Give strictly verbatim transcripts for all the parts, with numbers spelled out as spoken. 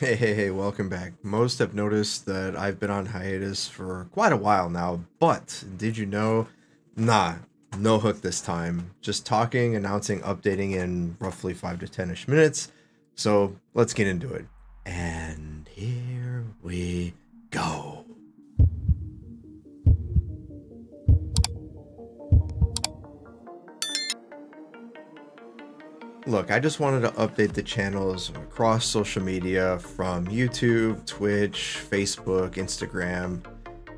Hey, hey, hey, welcome back. Most have noticed that I've been on hiatus for quite a while now, but did you know? Nah, no hook this time. Just talking, announcing, updating in roughly five to ten-ish minutes. So let's get into it. And here we go. Look, I just wanted to update the channels across social media from YouTube, Twitch, Facebook, Instagram,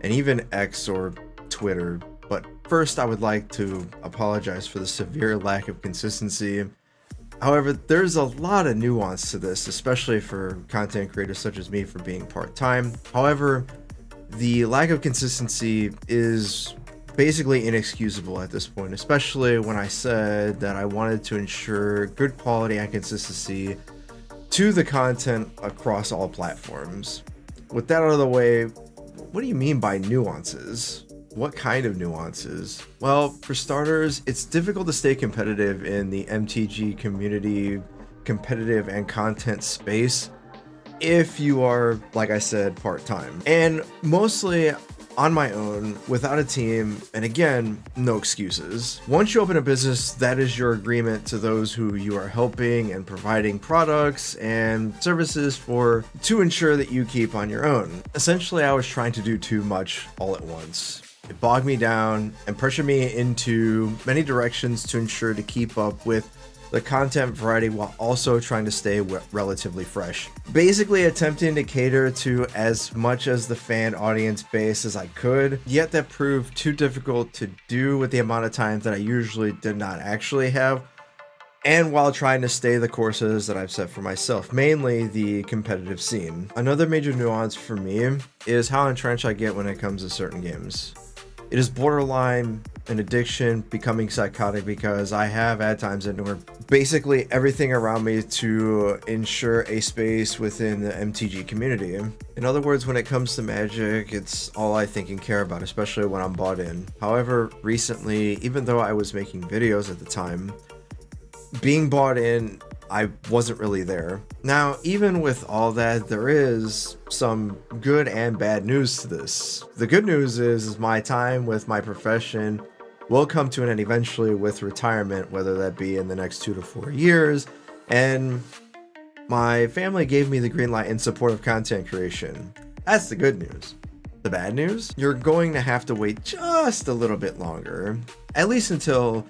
and even X or Twitter. But first, I would like to apologize for the severe lack of consistency. However, there's a lot of nuance to this, especially for content creators such as me for being part-time. However, the lack of consistency is basically inexcusable at this point, especially when I said that I wanted to ensure good quality and consistency to the content across all platforms. With that out of the way, what do you mean by nuances? What kind of nuances? Well, for starters, it's difficult to stay competitive in the M T G community, competitive and content space, if you are, like I said, part-time. And mostly, on my own, without a team, and again, no excuses. Once you open a business, that is your agreement to those who you are helping and providing products and services for to ensure that you keep on your own. Essentially, I was trying to do too much all at once. It bogged me down and pressured me into many directions to ensure to keep up with the content variety while also trying to stay relatively fresh. Basically attempting to cater to as much as the fan audience base as I could, yet that proved too difficult to do with the amount of time that I usually did not actually have, and while trying to stay the courses that I've set for myself, mainly the competitive scene. Another major nuance for me is how entrenched I get when it comes to certain games. It is borderline an addiction, becoming psychotic, because I have at times endured basically everything around me to ensure a space within the M T G community. In other words, when it comes to Magic, it's all I think and care about, especially when I'm bought in. However, recently, even though I was making videos at the time, being bought in, I wasn't really there. Now, even with all that, there is some good and bad news to this. The good news is, is my time with my profession will come to an end eventually with retirement, whether that be in the next two to four years. And my family gave me the green light in support of content creation. That's the good news. The bad news? You're going to have to wait just a little bit longer, at least until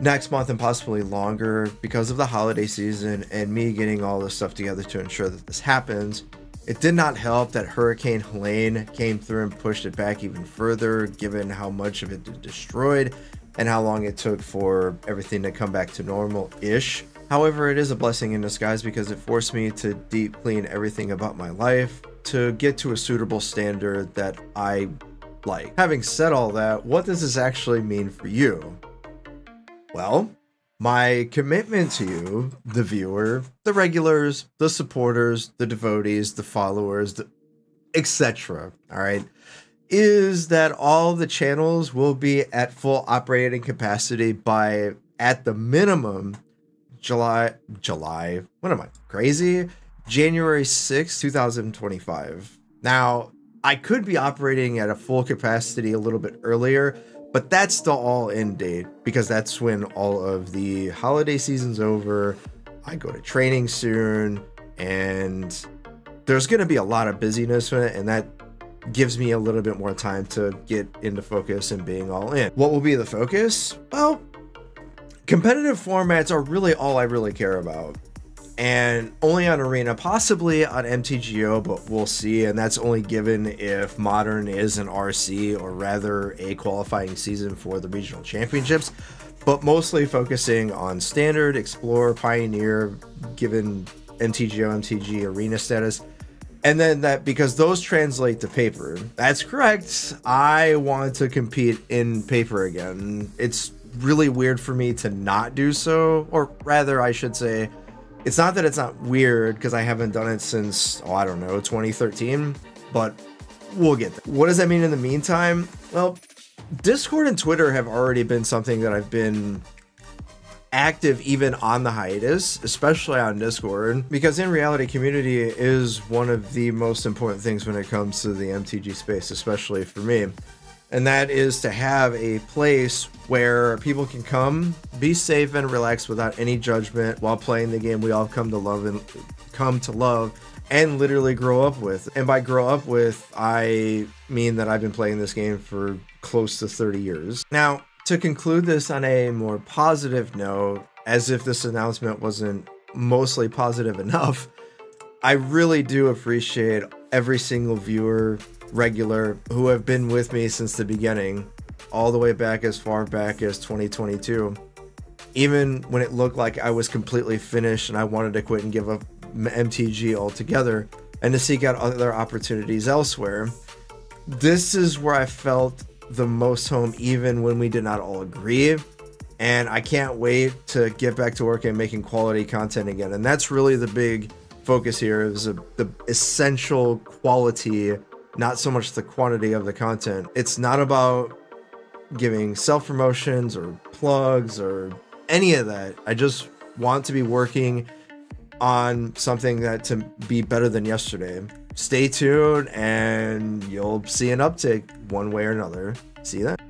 next month and possibly longer, because of the holiday season and me getting all this stuff together to ensure that this happens. It did not help that Hurricane Helene came through and pushed it back even further, given how much of it destroyed and how long it took for everything to come back to normal-ish. However, it is a blessing in disguise because it forced me to deep clean everything about my life to get to a suitable standard that I like. Having said all that, what does this actually mean for you? Well, my commitment to you, the viewer, the regulars, the supporters, the devotees, the followers, the et cetera, all right, is that all the channels will be at full operating capacity by, at the minimum, July, July, what am I, crazy? January sixth, two thousand twenty-five. Now, I could be operating at a full capacity a little bit earlier, but that's the all-in date, because that's when all of the holiday season's over, I go to training soon, and there's gonna be a lot of busyness in it, and that gives me a little bit more time to get into focus and being all in. What will be the focus? Well, competitive formats are really all I really care about, and only on Arena, possibly on M T G O, but we'll see. And that's only given if Modern is an R C, or rather a qualifying season for the regional championships, but mostly focusing on Standard, Explorer, Pioneer, given M T G O, M T G Arena status. And then that, because those translate to paper. That's correct. I want to compete in paper again. It's really weird for me to not do so, or rather I should say, it's not that it's not weird, because I haven't done it since, oh, I don't know, twenty thirteen, but we'll get there. What does that mean in the meantime? Well, Discord and Twitter have already been something that I've been active even on the hiatus, especially on Discord, because in reality, community is one of the most important things when it comes to the M T G space, especially for me. And that is to have a place where people can come, be safe and relaxed without any judgment while playing the game we all come to love and come to love and literally grow up with. And by grow up with, I mean that I've been playing this game for close to thirty years. Now, to conclude this on a more positive note, as if this announcement wasn't mostly positive enough, I really do appreciate every single viewer, regular, who have been with me since the beginning, all the way back as far back as twenty twenty-two, even when it looked like I was completely finished and I wanted to quit and give up M T G altogether and to seek out other opportunities elsewhere. This is where I felt the most home, even when we did not all agree, and I can't wait to get back to work and making quality content again. And that's really the big focus here, is a, the essential quality, not so much the quantity of the content. It's not about giving self-promotions or plugs or any of that. I just want to be working on something that to be better than yesterday. Stay tuned and you'll see an uptick one way or another. See that?